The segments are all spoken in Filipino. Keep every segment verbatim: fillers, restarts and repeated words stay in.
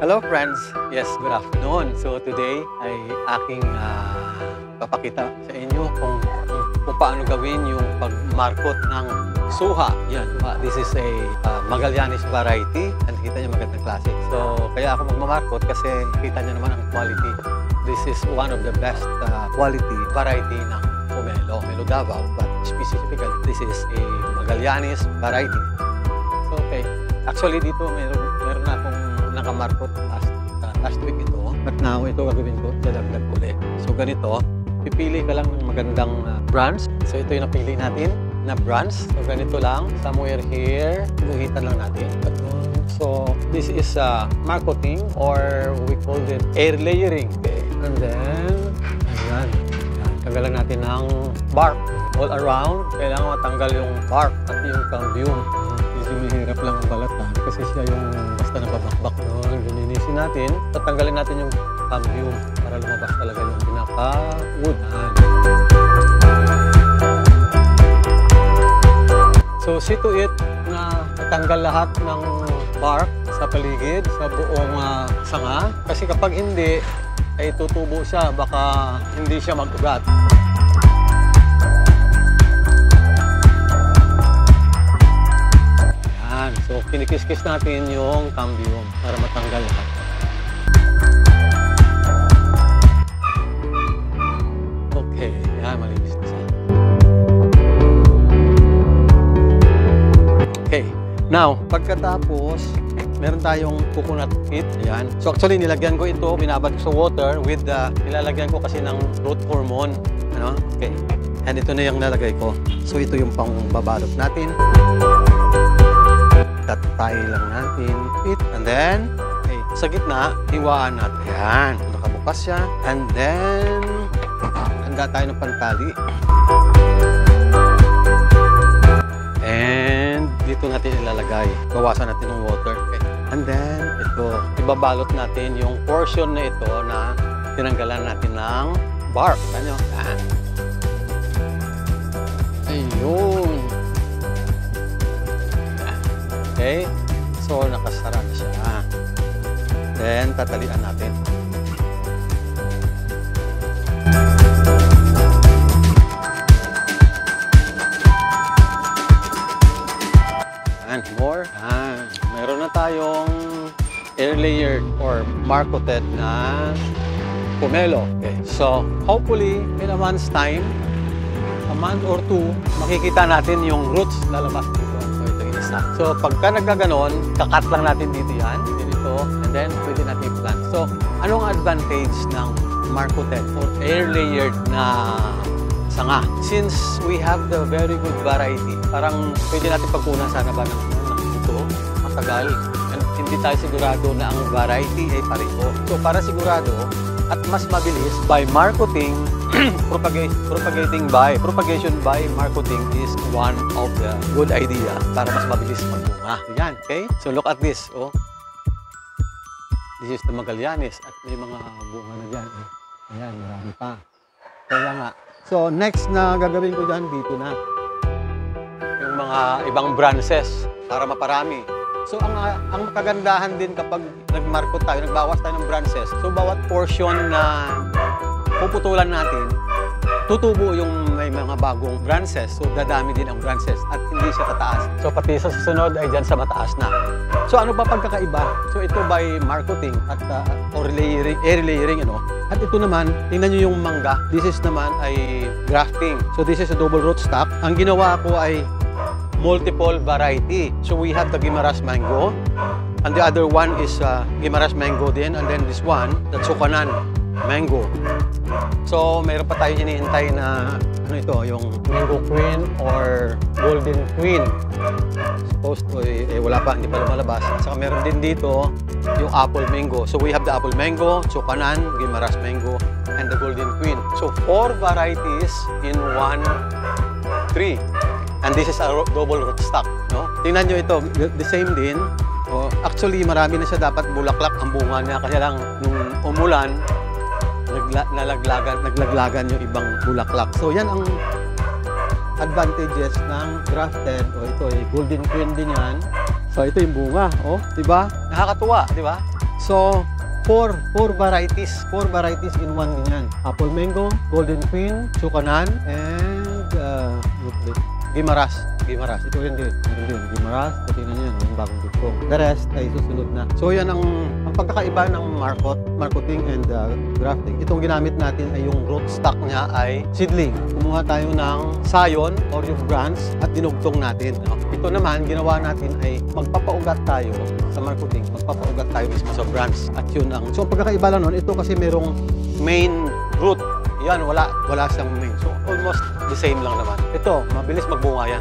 Hello friends, yes, good afternoon. So today ay aking uh, papakita sa inyo kung, kung paano gawin yung pagmarkot ng suha. Yan, suha. This is a uh, Magallanes variety. And kita niyo magandang klase. So kaya ako magmamarkot kasi kita niyo naman ang quality. This is one of the best uh, quality variety ng pomelo, Melo Davao. But specifically, this is a Magallanes variety. So okay, actually dito meron, meron na akong nakamarkot last, uh, last week ito. But now, ito gagawin ko, dadagdag ulit. So ganito, pipili ka lang ng magandang uh, brands. So ito yung napili natin na brands. So ganito lang, somewhere here, luhitan lang natin. So this is uh, marketing or we call it air layering. Okay. And then, ayan. Tagalan natin ng bark all around. Kailangan matanggal yung bark at yung cambium. Mahirap lang ang balat na kasi siya yung basta napabakbak noon. Bininisin natin, tatanggalin natin yung cambium para lumabas talaga yung pinaka-wood. So, see to it na natanggal lahat ng bark sa paligid, sa buong uh, sanga. Kasi kapag hindi, ay tutubo siya. Baka hindi siya mag-ugat. So, kinikis-kis natin yung cambium para matanggal lahat. Okay, yan, malinis na siya. Okay, now, pagkatapos, meron tayong coconut pit. Ayan. So, actually, nilagyan ko ito, binabad ko sa water with the, nilalagyan ko kasi ng growth hormone. Ano? Okay. And ito na yung nalagay ko. So, ito yung pang babalot natin. Tatay lang natin. And then, okay, sa gitna, hiwaan natin. Ayan. Nakabukas siya. And then, handa tayo ng pantali. And dito natin ilalagay. Gawasan natin ng water. Okay. And then, ito. Ibabalot natin yung portion na ito na tinanggalan natin ng bark. Ayan. Ayun. Okay, so nakasara na siya. Then, tatalian natin. And more. Ah, meron na tayong air layered or marketed na pomelo. Okay. So, hopefully, in a month's time, a month or two, makikita natin yung roots lalabas dito. So, pagka naggaganon, kakat lang natin dito yan, dito, and then pwede natin i-plant. So, anong advantage ng marketed or air-layered na sanga? Since we have the very good variety, parang pwede natin pagkunan sana ba ng ito, matagal, and hindi tayo sigurado na ang variety ay pareho. So, para sigurado, at mas mabilis, by marketing, propagate, propagating by, propagation by marketing is one of the good idea para mas mabilis magbunga. Yan, okay? So look at this, oh. This is the Magallanes at may mga bunga na dyan. Ayan, marami pa. Kaya nga. So next na gagawin ko dyan, dito na. Yung mga ibang branches para maparami. So, ang, ang kagandahan din kapag nagmarkot tayo, nagbawas tayo ng branches, so bawat portion na puputulan natin, tutubo yung may mga bagong branches. So, dadami din ang branches at hindi siya tataas. So, pati sa susunod ay dyan sa mataas na. So, ano ba pagkakaiba? So, ito by marketing at uh, or layering, air layering, ano? At ito naman, tingnan nyo yung mangga. This is naman ay grafting. So, this is a double rootstock. Ang ginawa ko ay multiple variety. So we have the Guimaras mango, and the other one is uh, Guimaras mango din, and then this one, the Chokanan mango. So mayroon pa tayo iniintay na ano ito, yung Melo Queen or Golden Queen. Supposed to, eh, wala pa, hindi pa lumalabas. At saka meron din dito yung apple mango. So we have the apple mango, Chokanan, Guimaras mango, and the Golden Queen. So four varieties in one tree. And this is a double rootstock, no? Tingnan nyo ito, the same din. Oh, Actually, marami na siya dapat bulaklak ang bunga niya. Kasi lang, nung umulan, nagla nalaglagan, naglaglagan yung ibang bulaklak. So, yan ang advantages ng grafted. O, ito ay Golden Queen din yan. So, ito yung bunga. O, diba? Nakakatuwa, diba? So, four, four varieties. Four varieties in one din yan. Apple Mango, Golden Queen, Chokanan, and uh, Guimaras. Guimaras. Ito rin din. Ito rin. Guimaras. Patingnan niyo yung bagong dugtong. The rest ay susunod na. So yan ang, ang pagkakaiba ng market, marketing and uh, grafting. Itong ginamit natin ay yung rootstock niya ay seedling. Kumuha tayo ng scion or yung branch at dinugtong natin. No? Ito naman, ginawa natin ay magpapaugat tayo sa marketing. Magpapaugat tayo mismo sa branch. At yun ang, so pagkakaiba lang nun, ito kasi merong main root. Yan, wala, wala siyang main. So, almost the same lang naman. Ito, mabilis magbunga yan.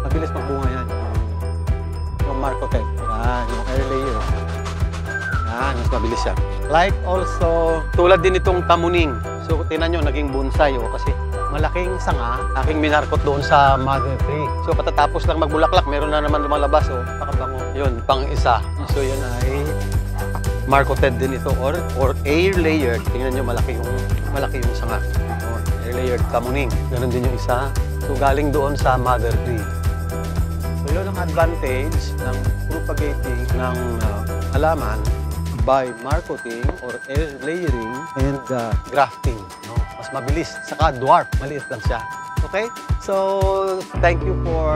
Mabilis magbunga yan. Yung Marcotec. Yan, yung air layer. Yan, mas mabilis siya. Like also, tulad din itong tamuning. So, tinan nyo, naging bonsai. O, kasi malaking sanga, aking minarkot doon sa mother tree. So, katatapos lang magbulaklak, meron na naman lumalabas. O, pakabango. Yun, pang isa. So, yan ay marketed din ito or or air layered. Tingnan nyo, malaki yung malaki yung sanga. Or air layered kamuning. Ganun din yung isa. So galing doon sa mother tree. So yun ang advantage ng propagating ng uh, halaman by marketing or air layering and uh, grafting. No? Mas mabilis. Saka dwarf. Maliit lang siya. Okay? So thank you for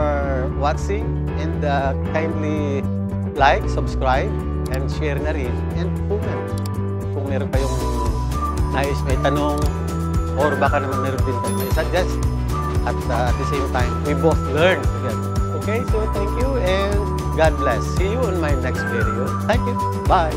watching and uh, kindly like, subscribe, and share na rin, and comment. Kung meron kayong nais may tanong, or baka naman meron din kayo may suggest. At uh, at the same time, we both learn together. Okay, so thank you, and God bless. See you on my next video. Thank you. Bye.